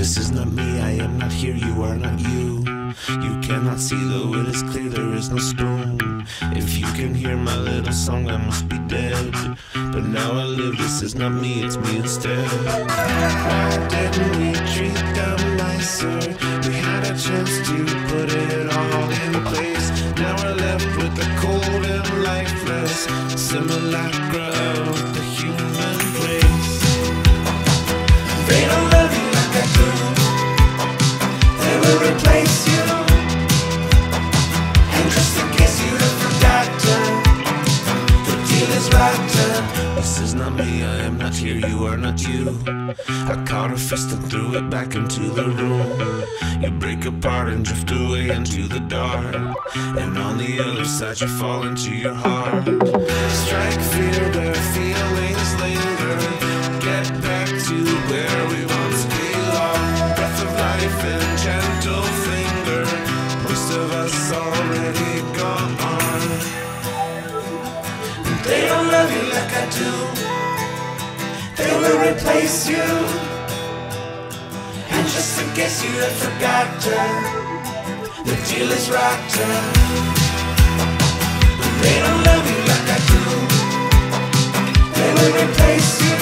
This is not me, I am not here, you are not you. You cannot see though it is clear there is no spoon. If you can hear my little song I must be dead. But now I live, this is not me, it's me instead. Why didn't we treat them nicer? We had a chance to put it all in place. Now we're left with the cold and lifeless simulacra of the human race. They don't love you like I do. They will replace you. This is not me, I am not here, you are not you. I caught a fist and threw it back into the room. You break apart and drift away into the dark, and on the other side you fall into your heart. Strike fear, the feelings linger. Get back to where we once belonged. Breath of life and gentle finger. Most of us already gone on. They don't love you like I do. They will replace you. And just in case you had forgotten, the deal is rotten. They don't love you like I do. They will replace you.